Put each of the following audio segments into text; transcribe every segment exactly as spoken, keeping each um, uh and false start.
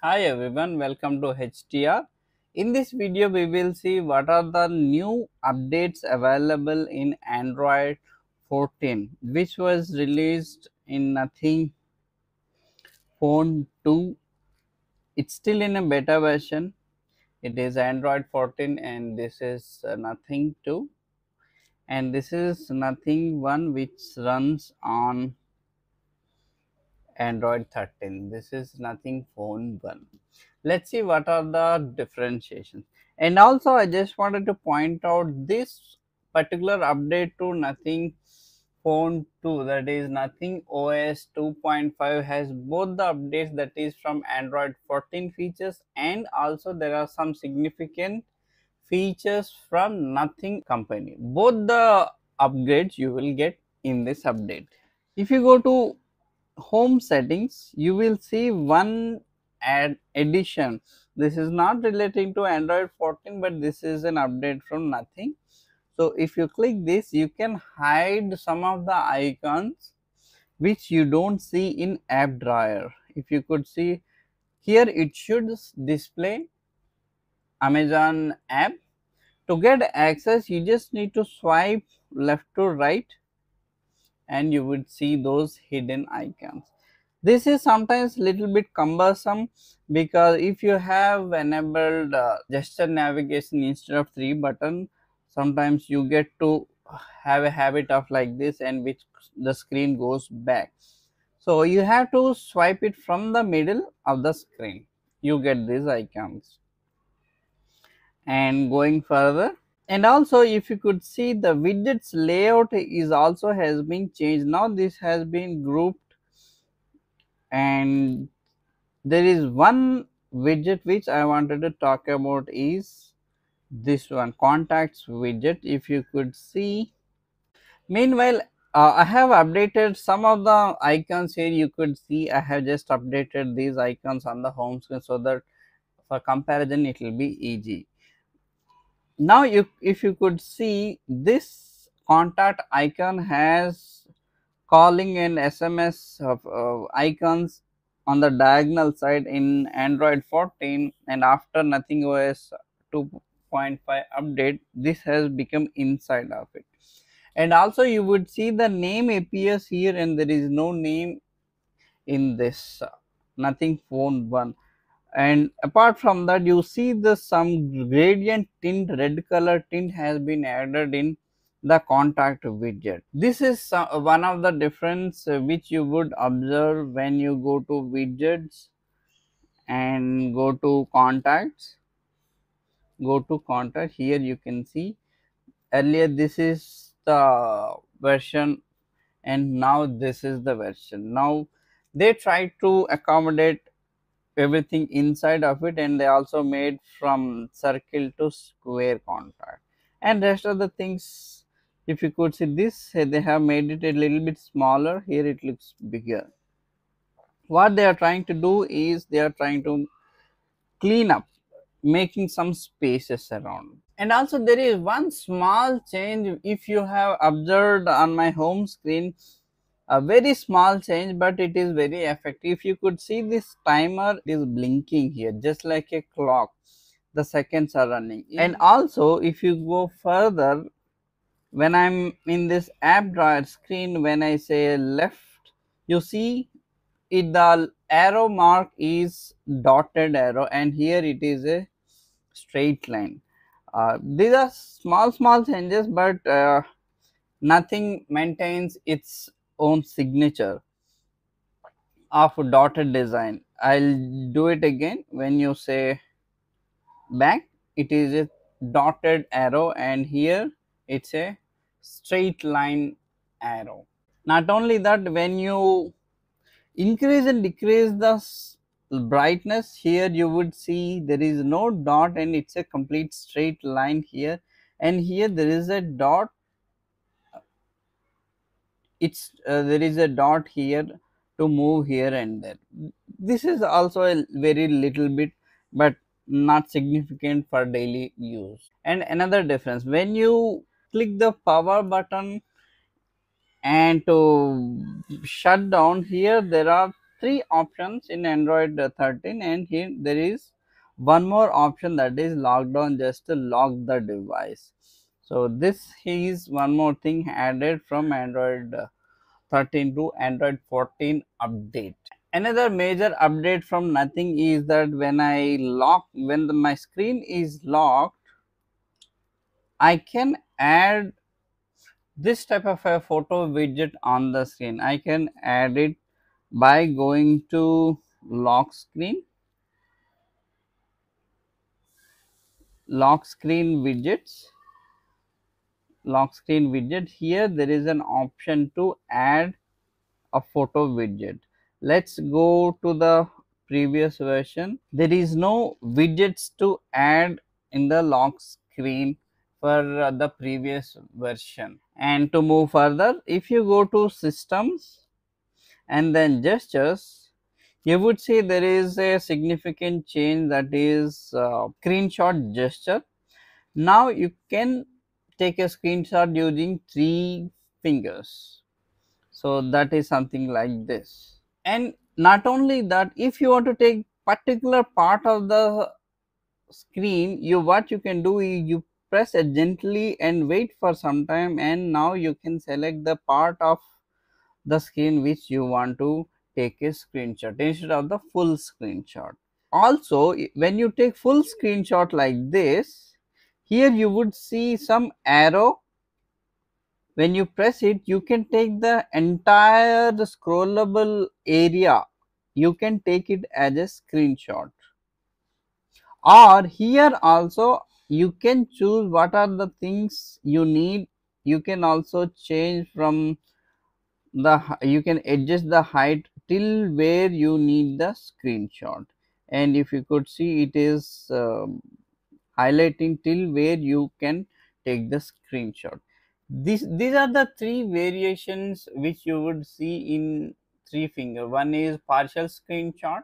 Hi everyone, welcome to H T R. In this video we will see what are the new updates available in Android fourteen which was released in Nothing Phone two. It's still in a beta version. It is Android fourteen and this is Nothing two, and this is Nothing one which runs on Android thirteen. This is Nothing Phone one. Let's see what are the differentiations. And also I just wanted to point out this particular update to Nothing Phone two, that is Nothing O S two point five, has both the updates, that is from Android fourteen features, and also there are some significant features from Nothing company. Both the upgrades you will get in this update. If you go to home settings, you will see one add addition. This is not relating to Android fourteen, but this is an update from Nothing. So if you click this, you can hide some of the icons which you don't see in app drawer. If you could see here, it should display Amazon app. To get access, you just need to swipe left to right and you would see those hidden icons. This is sometimes little bit cumbersome because if you have enabled uh, gesture navigation instead of three buttons, sometimes you get to have a habit of like this, and which the screen goes back. So you have to swipe it from the middle of the screen. You get these icons. And going further, and also if you could see, the widgets layout is also has been changed. Now this has been grouped, and there is one widget which I wanted to talk about is this one, contacts widget. If you could see, meanwhile uh, I have updated some of the icons here. You could see I have just updated these icons on the home screen so that for comparison it will be easy. Now you, if you could see, this contact icon has calling and S M S of, uh, icons on the diagonal side in Android fourteen, and after Nothing O S two point five update this has become inside of it. And also you would see the name appears here, and there is no name in this uh, Nothing Phone one. And apart from that, you see the some gradient tint, red color tint has been added in the contact widget. This is one of the difference which you would observe when you go to widgets and go to contacts. Go to contact. Here you can see earlier this is the version and now this is the version. Now they try to accommodate everything inside of it, and they also made from circle to square contact and rest of the things. If you could see this, they have made it a little bit smaller. Here it looks bigger. What they are trying to do is they are trying to clean up, making some spaces around. And also there is one small change. If you have observed on my home screen, a very small change, but it is very effective. If you could see, this timer is blinking here just like a clock. The seconds are running. And also if you go further, when I'm in this app drawer screen, when I say left, you see it, the arrow mark is dotted arrow, and here it is a straight line. Uh, these are small small changes, but uh, Nothing maintains its own signature of dotted design. I'll do it again. When you say back, it is a dotted arrow, and here it's a straight line arrow. Not only that, when you increase and decrease the brightness, here you would see there is no dot and it's a complete straight line here, and here there is a dot. It's uh, there is a dot here to move here and there. This is also a very little bit, but not significant for daily use. And another difference, when you click the power button and to shut down, here there are three options in Android thirteen, and here there is one more option, that is lockdown, just to lock the device. So this is one more thing added from Android thirteen to Android fourteen update. Another major update from Nothing is that when I lock, when the, my screen is locked, I can add this type of a photo widget on the screen. I can add it by going to lock screen, lock screen widgets, lock screen widget. Here there is an option to add a photo widget. Let's go to the previous version. There is no widgets to add in the lock screen for the previous version. And to move further, if you go to systems and then gestures, you would see there is a significant change, that is uh, screenshot gesture. Now you can take a screenshot using three fingers. So that is something like this. And not only that, if you want to take particular part of the screen, you what you can do is you press it gently and wait for some time, and now you can select the part of the screen which you want to take a screenshot instead of the full screenshot. Also, when you take full screenshot like this, here you would see some arrow. When you press it, you can take the entire the scrollable area. You can take it as a screenshot. Or here also, you can choose what are the things you need. You can also change from the, you can adjust the height till where you need the screenshot. And if you could see, it is uh, highlighting till where you can take the screenshot. This, these are the three variations which you would see in three finger. One is partial screenshot,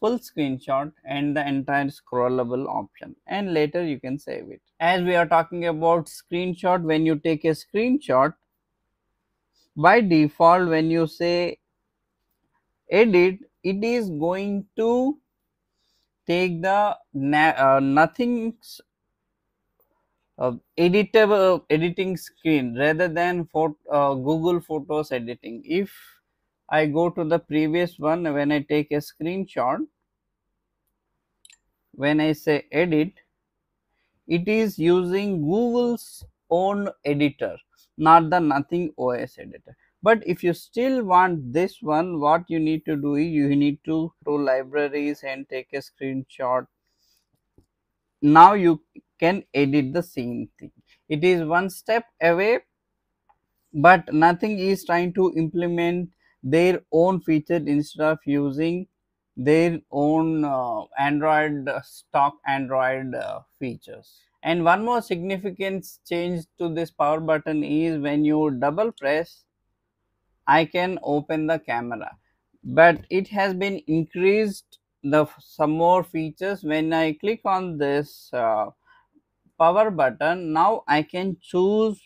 full screenshot, and the entire scrollable option, and later you can save it. As we are talking about screenshot, when you take a screenshot, by default when you say edit, it is going to take the uh, nothing's uh, editable editing screen rather than for, uh, Google Photos editing. If I go to the previous one, when I take a screenshot, when I say edit, it is using Google's own editor, not the Nothing O S editor. But if you still want this one, what you need to do is you need to go to libraries and take a screenshot. Now you can edit the same thing. It is one step away, but Nothing is trying to implement their own feature instead of using their own uh, Android uh, stock Android uh, features. And one more significant change to this power button is when you double press, I can open the camera, but it has been increased the some more features. When I click on this uh, power button, now I can choose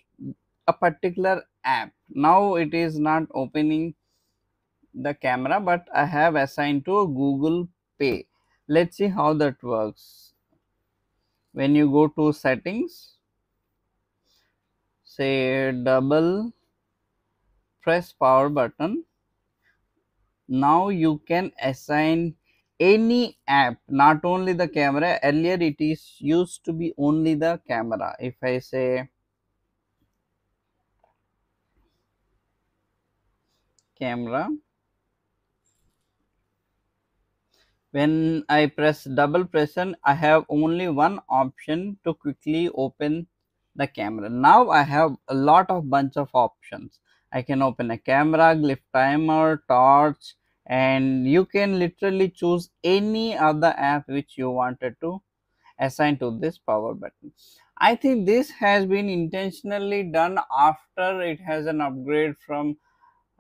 a particular app. Now it is not opening the camera, but I have assigned to Google Pay. Let's see how that works. When you go to settings, say double press power button, now you can assign any app, not only the camera. Earlier it is used to be only the camera. If I say camera, when I press double press, and I have only one option to quickly open the camera. Now I have a lot of bunch of options. I can open a camera, glyph timer, torch, and you can literally choose any other app which you wanted to assign to this power button. I think this has been intentionally done after it has an upgrade from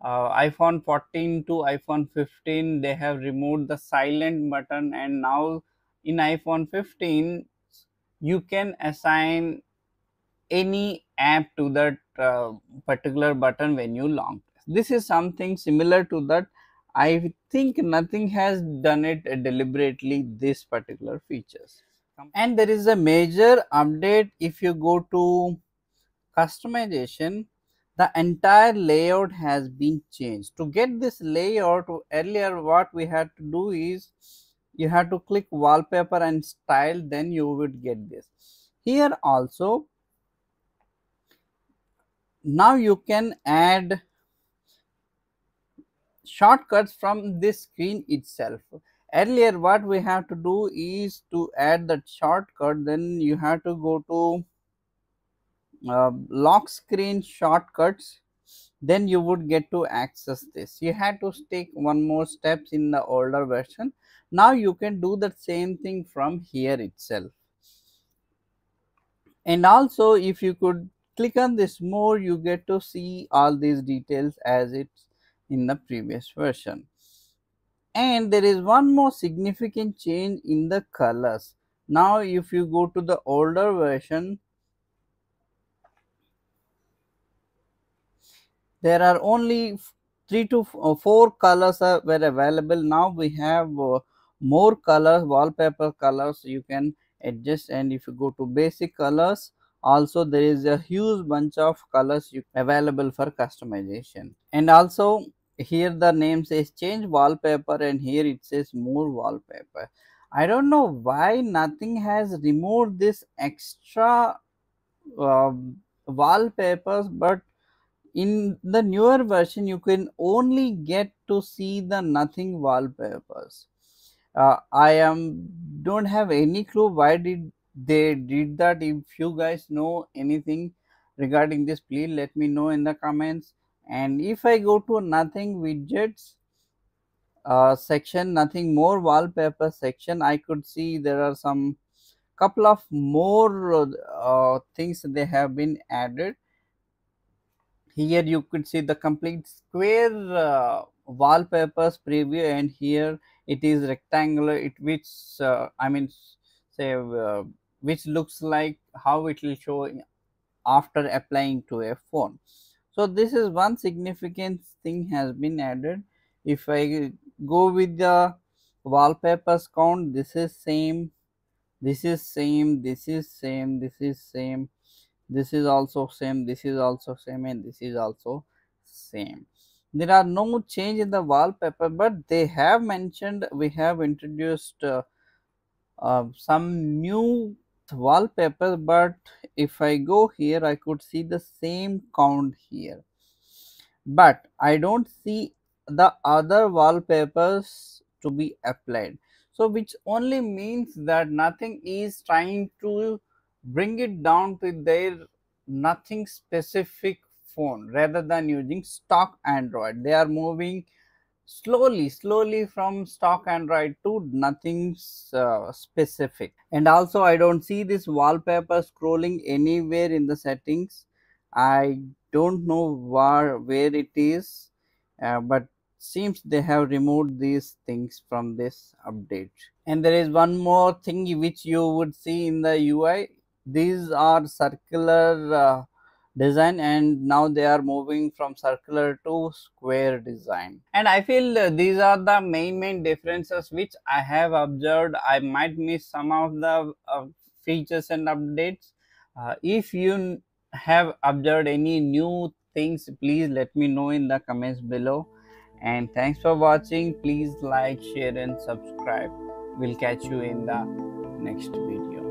Uh, iPhone fourteen to iPhone fifteen. They have removed the silent button, and now in iPhone fifteen you can assign any app to that uh, particular button when you long press. This is something similar to that. I think Nothing has done it deliberately, this particular features. And there is a major update. If you go to customization, the entire layout has been changed. To get this layout, earlier what we had to do is you had to click wallpaper and style, then you would get this. Here also, now you can add shortcuts from this screen itself. Earlier what we have to do is to add that shortcut, then you have to go to Uh, lock screen shortcuts, then you would get to access this. You had to take one more steps in the older version. Now you can do the same thing from here itself. And also, if you could click on this more, you get to see all these details as it's in the previous version. And there is one more significant change in the colors. Now if you go to the older version, there are only three to four colors are, were available. Now we have uh, more colors, wallpaper colors you can adjust. And if you go to basic colors, also there is a huge bunch of colors you, available for customization. And also here the name says change wallpaper, and here it says more wallpaper. I don't know why Nothing has removed this extra uh, wallpapers, but in the newer version, you can only get to see the Nothing wallpapers. Uh, I am don't have any clue why did they did that. If you guys know anything regarding this, please let me know in the comments. And if I go to Nothing widgets uh, section, Nothing more wallpaper section, I could see there are some couple of more uh, things they have been added. Here you could see the complete square uh, wallpapers preview, and here it is rectangular, it which uh, I mean say uh, which looks like how it will show after applying to a phone. So this is one significant thing has been added. If I go with the wallpapers count, this is same, this is same, this is same, this is same, this is also same, this is also same, and this is also same. There are no change in the wallpaper, but they have mentioned we have introduced uh, uh, some new wallpaper. But if I go here, I could see the same count here, but I don't see the other wallpapers to be applied. So which only means that Nothing is trying to bring it down to their Nothing specific phone rather than using stock Android. They are moving slowly slowly from stock Android to Nothing uh, specific. And also I don't see this wallpaper scrolling anywhere in the settings. I don't know where, where it is, uh, but seems they have removed these things from this update. And there is one more thing which you would see in the U I. These are circular uh, design, and now they are moving from circular to square design. And I feel uh, these are the main main differences which I have observed. I might miss some of the uh, features and updates. Uh, if you have observed any new things, please let me know in the comments below. And thanks for watching. Please like, share and subscribe. We'll catch you in the next video.